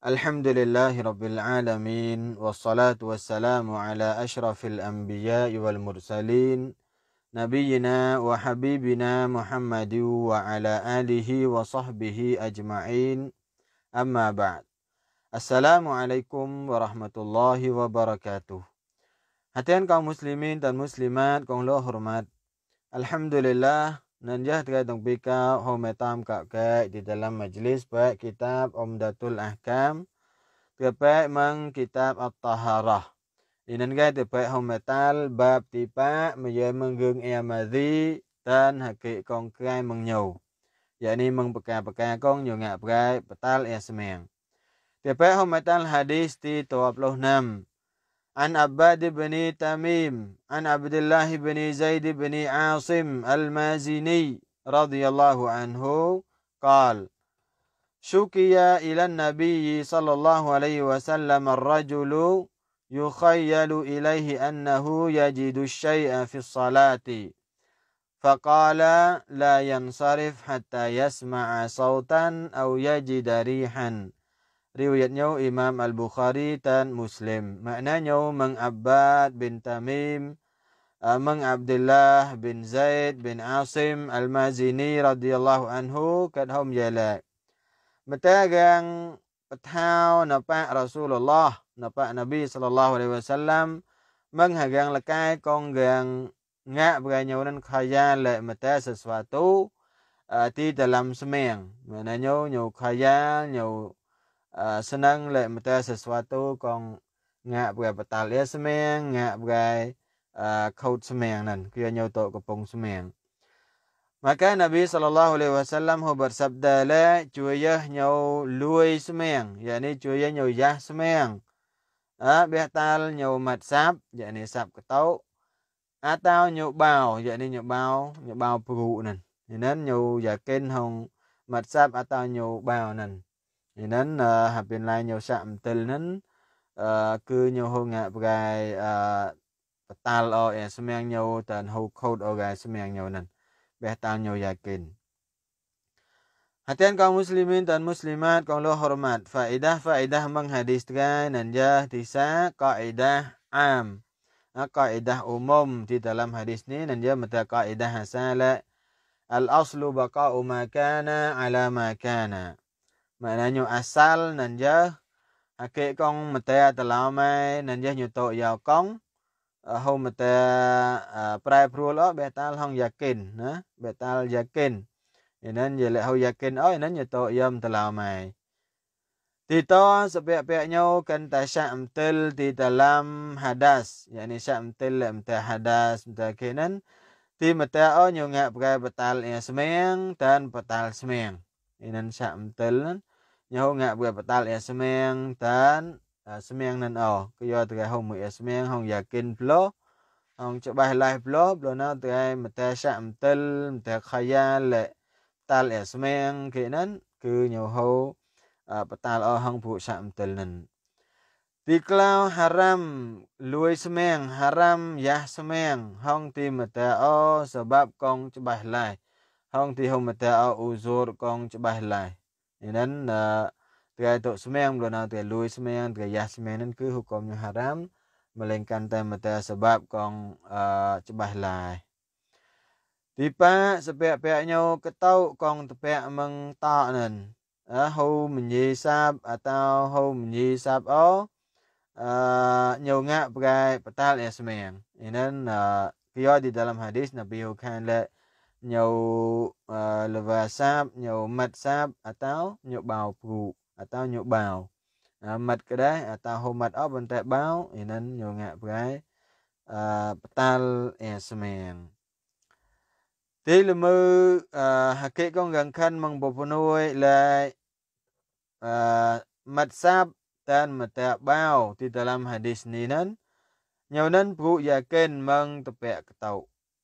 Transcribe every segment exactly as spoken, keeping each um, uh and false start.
Alhamdulillahi Rabbil Alamin. Wassalatu wassalamu ala ashrafil anbiya wal mursalin Nabiyyina wa habibina Muhammadu wa ala alihi wa sahbihi ajma'in. Amma ba'd. Assalamualaikum warahmatullahi wabarakatuh. Hadirin kaum muslimin dan muslimat kaum lo hormat. Alhamdulillah nanjah terkait bika hormatam kak kak di dalam majlis baik kitab Omdatul Ahkam terkait meng kitab At-Taharah. Inan kait terkait hormatal bab tipa menjadi menggeng iamadi dan hakik kongkrai mengyau. Yakni mengpekai-pekai kong nyungak pekai petal iasmeng. Terkait hormatal hadis di dua puluh enam. An Abbad ibn Tamim, An Abdullah ibn Zayd ibn Aasim Al-Mazini radhiyallahu anhu qala Shukiya ila an-nabiy sallallahu alaihi wasallam ar-rajulu yukhayyalu ilayhi annahu yajidu ash-shay'a fi as-salati faqala la yansarif hatta yasma'a sawtan aw yajida rihan. Riwayatnya Imam Al Bukhari dan Muslim. Maknanya Mang Abbad bin Tamim, Mang Abdullah bin Zaid bin Aasim Al-Mazini radhiyallahu anhu kadhum jalak. Metagang petau napa Rasulullah, napa Nabi sallallahu alaihi wasallam menghagang lekai konggang ngak beranyaunan khaya lek meta sesuatu di dalam semeng. Maknanya nyau khaya nyau Uh, senang lek meta sesuatu kong ngak berai petal ya semeng ngak berai uh, kaut semeng nan kia nyoto kepung semeng. Maka Nabi sallallahu alaihi wasallam hu bersabda la cuayah nyau luai semeng, yakni cuayah nyau yah semeng. Ah uh, betal nyau mat sap, yakni sap ketau atau nyau bau, yakni nyau bau, nyau bau peru nan. Inan nyau yakin hong mat sap atau nyau bau nan. Inan uh, habin lai nyaw sa'am tel nan uh, Kư nyaw ho ngak berai uh, Petal o ya semang nyaw dan ho khod o gai semang nyaw nan Behtal nyaw yakin. Hatian kaum muslimin dan muslimat kaum lo hormat. Faidah-faidah menghadiskan nanjah tisa kaidah am kaidah umum di dalam hadis ni nanjah mata kaidah hasala al-aslu baka'u makana ala makana. Maknanya asal nanjah hakik kong mata telamai nanjah nyutok yau kong ho mata prai pruol o betal hong yakin ha betal yakin inan jelek ho yakin o inan nyutok yam telamai tito sepiak-piak nyau kan ta syam tel di dalam hadas yakni syam tel mata hadas mata kenan ti mata o nyungak pakai betal yang semeng dan betal semeng inan syam tel nyaw ngak buat petal ya semeng dan semeng nan o kyo trai hong mu ya semeng hong yakin plo hong coba lai plo plo na trai mata syam tel mata khaya le petal ya semeng ke nan kyo nyaw ho petal o hong bu syam tel nan tiklau haram luai semeng haram ya semeng hong ti mata o sebab kong coba lai hong ti hong mata o uzur kong coba lai. Inan trai tok semeng blona trai lui semeng trai yah semeng nan kư hukumnya haram melainkan tai mata sebab kong cebah lai. Tipa sepiak-piak nyau ketau kong tepiak meng ta nan. Ho menyisap atau ho menyisap o nyau ngak pakai petal ya semeng. Inan kia di dalam hadis Nabi hukan le nyau uh, levasap, nyau matsap atau nyau bau pru atau nyau bau. Uh, mat kedai atau homat op bentak bau inan nyau ngak berai uh, petal esmen. Ti lemu uh, hakik kong gangkan mengpopunoi lai uh, matsap dan matak bau di dalam hadis ni nan. Nyau nan pru yakin meng tepiak ketau.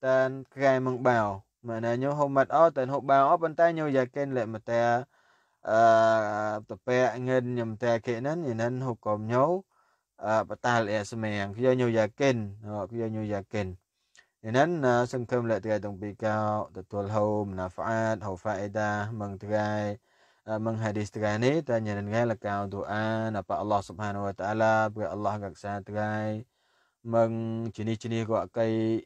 tên cái gài mừng bảo mà nè nhau hôm mặt ó tên hộp bảo ó bên tay nhau dài kênh lệ mà ta uh, tập bè ngân nhầm ta kệ nến nhìn nên hộp còm nhau uh, bà ta lệ xe mèng kia nhau dài kênh họ kia nhau dài kênh nhìn nên uh, sân khâm lệ tựa tổng bị cao tựa tuần hôm là phát hậu phải ta mừng tựa gài menghadiskan ini tanya dan gaya lekang doa napa Allah subhanahu wa taala bagi Allah gaksa terai mengcini-cini kau kai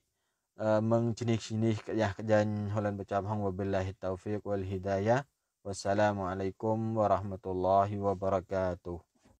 mengcini-cini kerja kerjaan holan bercabang wabillahi taufiq wal hidayah wassalamualaikum warahmatullahi wabarakatuh.